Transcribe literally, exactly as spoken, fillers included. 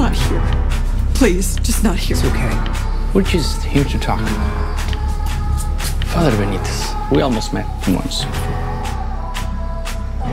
Not here. Please, just not here. It's okay. We're just here to talk. Father Benitez, we almost met once.